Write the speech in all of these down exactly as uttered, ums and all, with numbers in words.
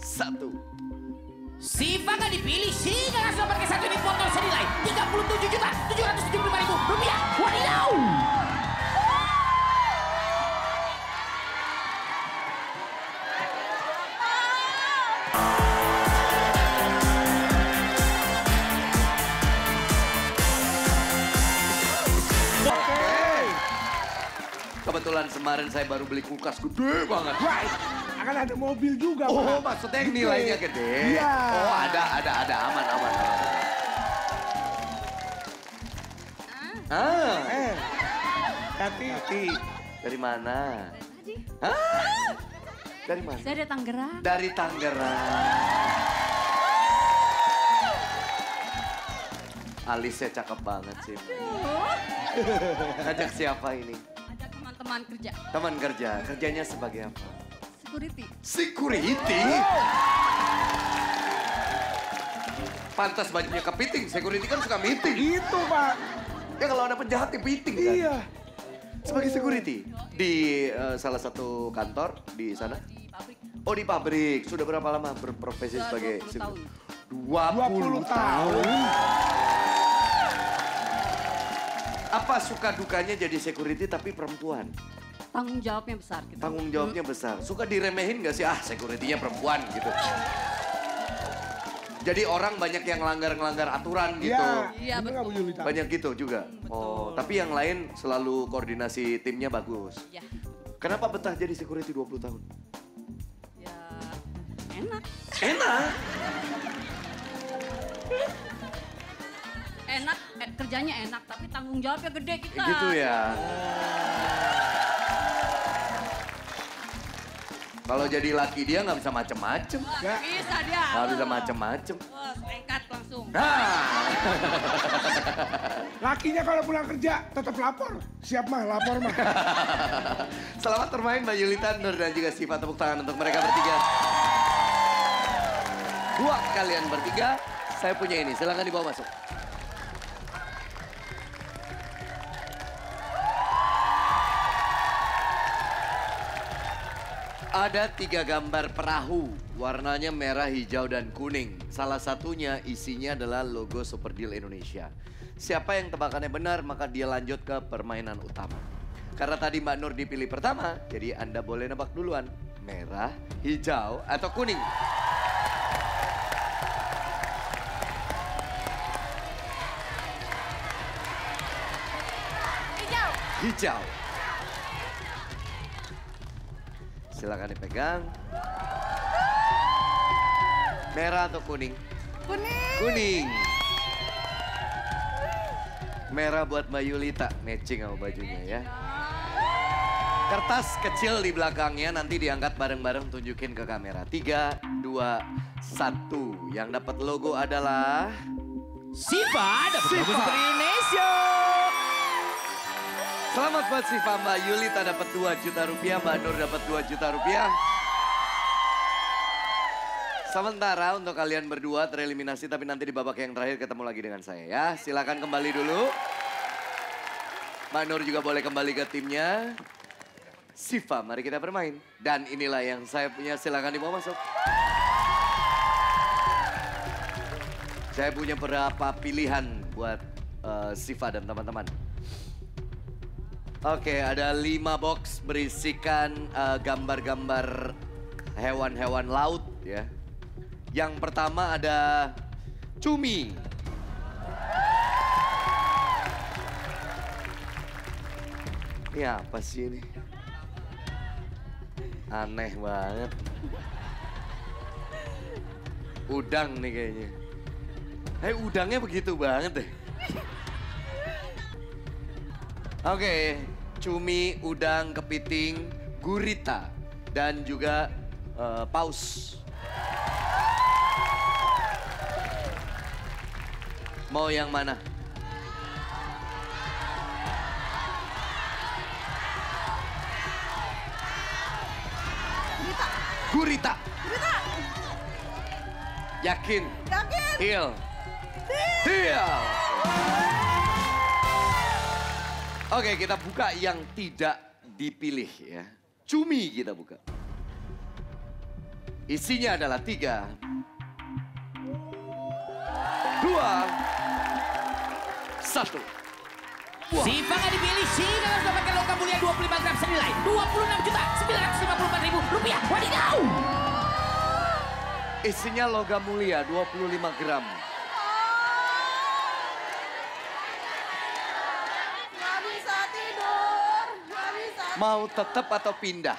Satu. Sifa gak dipilih sih, gak langsung pakai satu dipotong senilai tiga puluh tujuh juta tujuh ratus tujuh puluh lima ribu rupiah. Wadidaw! Kebetulan kemarin saya baru beli kulkas gede banget. Right. Akan ada mobil juga. Oh, Pak. Maksudnya yang nilainya gede. Iya. Oh, ada, ada, ada. Aman, aman, aman. Ah. ah. Eh. Tati. Tati. Dari mana? Tadi. Ah. Dari mana? Saya dari Tangerang. Dari Tangerang. Alisnya cakep banget sih. Ajak siapa ini? Teman kerja. Teman kerja. Kerjanya sebagai apa? Security. Security? Pantas bajunya kepiting. Security kan suka meeting. Itu, Pak. Ya kalau ada penjahat di meeting kan? Iya. Sebagai security? Di uh, salah satu kantor di sana? Di pabrik. Oh, di pabrik. Sudah berapa lama berprofesi sebagai security? dua puluh tahun. Apa suka dukanya jadi security tapi perempuan? Tanggung jawabnya besar. Gitu. Tanggung jawabnya besar. Suka diremehin gak sih? Ah, security-nya perempuan gitu. Jadi orang banyak yang langgar-langgar aturan gitu. Iya, ya, betul. Banyak gitu juga. Hmm, betul. Oh, tapi yang lain selalu koordinasi timnya bagus. Ya. Kenapa betah jadi security dua puluh tahun? Ya, enak. Enak? Enak, kerjanya enak, tapi tanggung jawabnya gede kita. Gitu ya. Kalau jadi laki dia nggak bisa macem-macem. Nggak bisa dia. Nggak bisa macem-macem. Wah, lengkap langsung. Nah. Lakinya kalau pulang kerja tetap lapor. Siap mah, lapor mah. Selamat bermain Mbak Yulita, Nur dan juga Siva. Tepuk tangan untuk mereka bertiga. Buat kalian bertiga, saya punya ini. Silahkan dibawa masuk. Ada tiga gambar perahu, warnanya merah, hijau, dan kuning. Salah satunya isinya adalah logo Super Deal Indonesia. Siapa yang tebakannya benar, maka dia lanjut ke permainan utama. Karena tadi Mbak Nur dipilih pertama, jadi Anda boleh nebak duluan. Merah, hijau, atau kuning. Hijau. Hijau. Silakan dipegang. Merah atau kuning? Kuning. Kuning. Merah buat Mbak Yulita, matching sama bajunya ya. Kertas kecil di belakangnya nanti diangkat bareng-bareng, tunjukin ke kamera. Tiga, dua, satu. Yang dapat logo adalah Sifa. Dapat logo Super Indonesia. Selamat buat Siva. Mbak Yulita dapat dua juta rupiah, Mbak Nur dapat dua juta rupiah. Sementara untuk kalian berdua tereliminasi, tapi nanti di babak yang terakhir ketemu lagi dengan saya ya. Silakan kembali dulu. Mbak Nur juga boleh kembali ke timnya. Siva, mari kita bermain. Dan inilah yang saya punya, silakan dibawa masuk. Saya punya beberapa pilihan buat uh, Siva dan teman-teman. Oke, ada lima box berisikan gambar-gambar uh, hewan-hewan laut ya. Yang pertama ada cumi. Ini apa sih ini? Aneh banget. Udang nih kayaknya. Eh, udangnya begitu banget deh. Oke, okay. Cumi, udang, kepiting, gurita, dan juga uh, paus. Mau yang mana? Gurita. Gurita. Gurita. Yakin? Yakin. Deal. Deal. Oke, kita buka yang tidak dipilih ya. Cumi kita buka. Isinya adalah tiga, dua, satu. Wow. Sifa nggak dipilih, Sifa harus dapatkan logam mulia dua puluh lima gram senilai dua puluh enam juta sembilan ratus lima puluh empat ribu rupiah. Wadidaw! Isinya logam mulia dua puluh lima gram. Nggak bisa tidur, nggak bisa. Mau tetap atau pindah?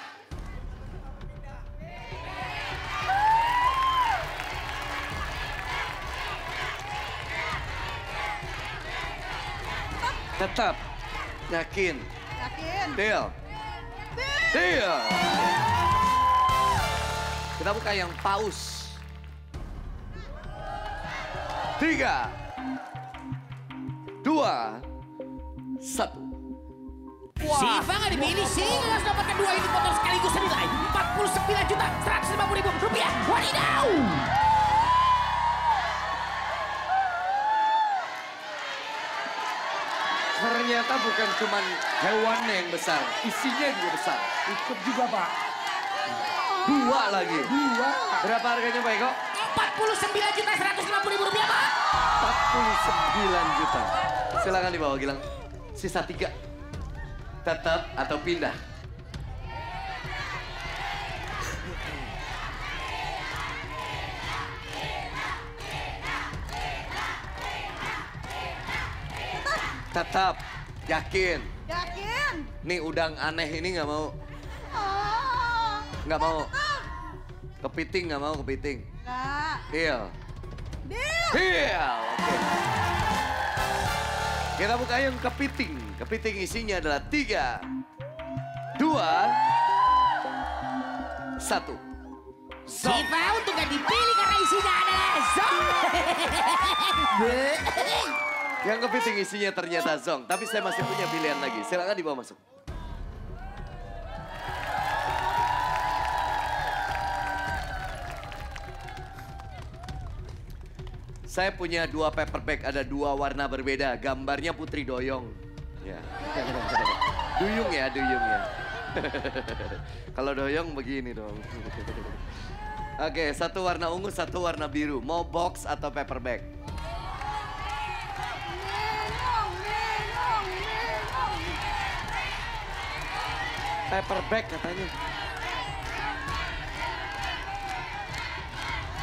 Tetap. Yakin. Yakin. Deal. Deal. Deal. Kita buka yang paus. Tiga. Dua. Satu. Wah. Sifa nggak dipilih, Sifa harus dapatkan dua ini motor sekaligus senilai empat puluh sembilan juta seratus lima puluh ribu rupiah. Wadidaw! Ternyata bukan cuma hewannya yang besar, isinya juga besar. Ikut juga, Pak. Dua lagi. Dua. Berapa harganya, Pak Eko? empat puluh sembilan juta seratus lima puluh ribu rupiah, Pak. empat puluh sembilan juta. Silakan dibawa, Gilang. Sisa tiga. Tetap atau pindah? Tetap, yakin. Yakin. Nih udang aneh ini nggak mau. Oh. Nggak mau. Tetap. Kepiting nggak mau kepiting. Nggak. Deal. Deal. Deal. Okay. Kita buka yang kepiting. Kepiting isinya adalah tiga, dua, satu. Sifa untuk nggak dipilih karena isinya adalah zong. Yang kepiting isinya ternyata zong, tapi saya masih punya pilihan lagi. Silakan dibawa masuk. Saya punya dua paper bag, ada dua warna berbeda. Gambarnya Putri Doyong. Ya. Duyung ya, duyung ya. Kalau doyong begini dong. Oke, satu warna ungu, satu warna biru. Mau box atau paper bag? Paper bag katanya.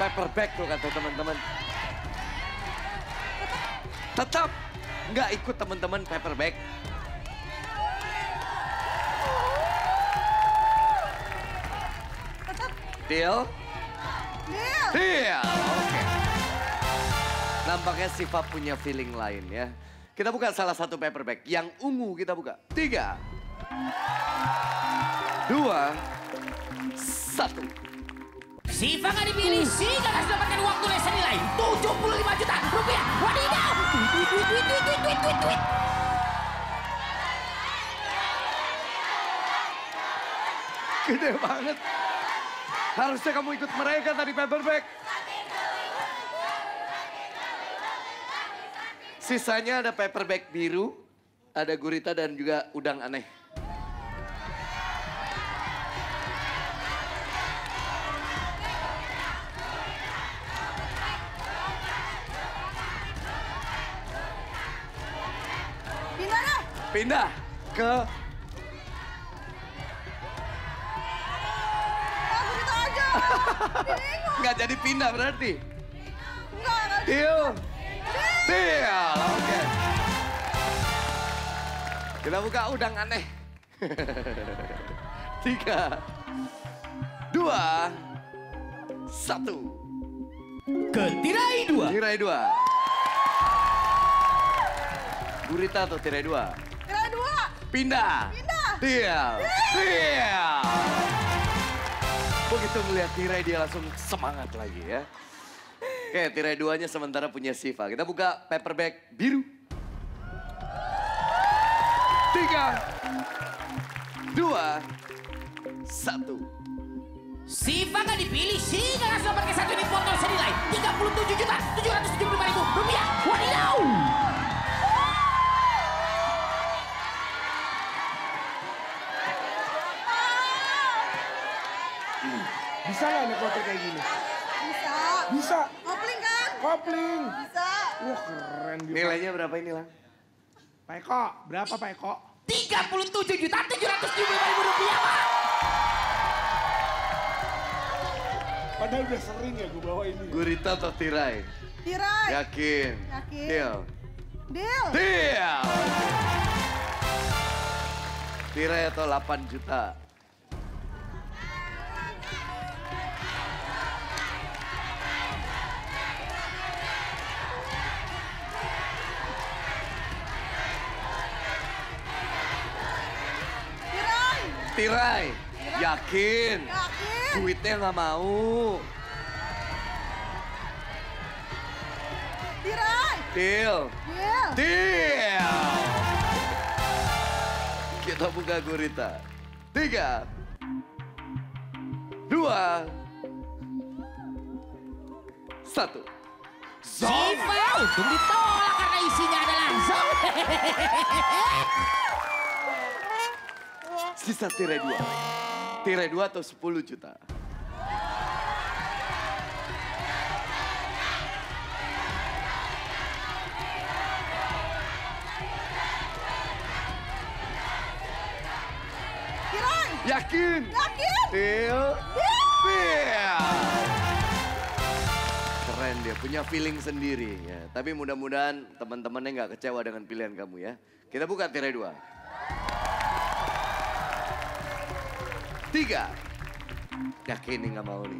Paper bag tuh kata teman-teman. Tetap nggak ikut teman-teman paper bag. Tetap. Deal? Deal. Deal. Oke. Okay. Nampaknya Sifa punya feeling lain ya. Kita buka salah satu paper bag. Yang ungu kita buka. Tiga. Dua, satu. Sifa nggak dipilih, Sifa harus dapatkan uang tunai senilai tujuh puluh lima juta rupiah. Wadidaw! Tweet, tweet, tweet, tweet, tweet, tweet, tweet. Gede banget. Harusnya kamu ikut mereka tadi paperback. Sisanya ada paperback biru, ada gurita dan juga udang aneh. Pindah ke... Aku gitu aja. Bingung. Nggak jadi pindah berarti? Nggak. Deal. Deal. Oke. Kita buka udang aneh. Tiga. Dua. Satu. Ke tirai dua. Tirai dua. Gurita atau tirai dua? Pindah. Pindah. Deal. Deal. Begitu melihat tirai dia langsung semangat lagi ya. Oke, tirai duanya sementara punya Sifa. Kita buka paperback biru. Tiga. Dua. Satu. Sifa nggak dipilih, Sifa langsung pakai satu unit motor senilai tiga puluh tujuh juta tujuh ratus tujuh puluh lima ribu rupiah. Wadidaw! Bisa nggak nih, Pak? motor kayak gini? Bisa. Bisa. Kopling kan? Kopling. Bisa. Wah keren juga. Nilainya berapa ini Lang? Pak Eko, berapa Pak Eko? tiga puluh tujuh juta tujuh ratus tujuh puluh lima ribu rupiah Pak. Padahal udah sering ya gue bawa ini. Gurita atau tirai? Tirai. Yakin? Yakin. Deal. Deal. Deal. Tirai atau delapan juta? Tirai. Tirai. Yakin? Yakin. Duitnya nggak mau. Tirai. Deal. Deal. Deal. Kita buka gurita. Tiga. Dua. Satu. Zong. Untung ditolak karena isinya adalah zong. Sisa tirai dua. Tirai dua atau sepuluh juta? Tirai. Yakin? Yakin. Deal. Deal. Keren dia, punya feeling sendiri. Ya. Tapi mudah-mudahan teman-temannya nggak kecewa dengan pilihan kamu ya. Kita buka tirai dua. Tiga. Yakin nih gak mau nih.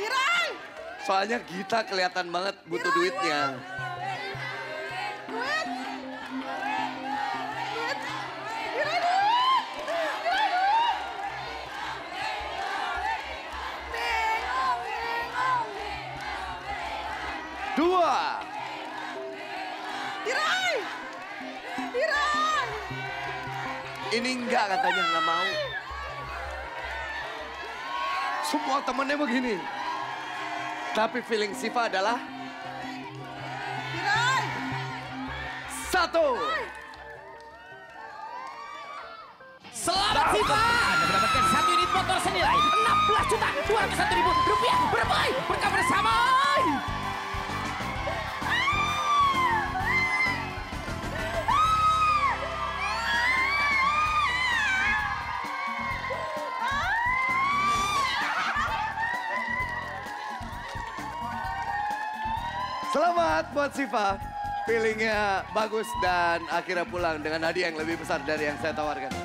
Tirai. Soalnya Gita kelihatan banget butuh tirai, duitnya. Duit. Duit. Tirai duit. Tirai duit. Dua. Tirai. Tirai. Ini enggak katanya enggak mau. Semua temennya begini. Tapi feeling Sifa adalah. Tirai. Satu. Tirai. Selamat Sifa. Sifa. Anda mendapatkan satu unit motor senilai enam belas juta dua ratus satu ribu rupiah. Bermain berkah bersama. Selamat buat Sifa, feelingnya bagus dan akhirnya pulang dengan hadiah yang lebih besar dari yang saya tawarkan.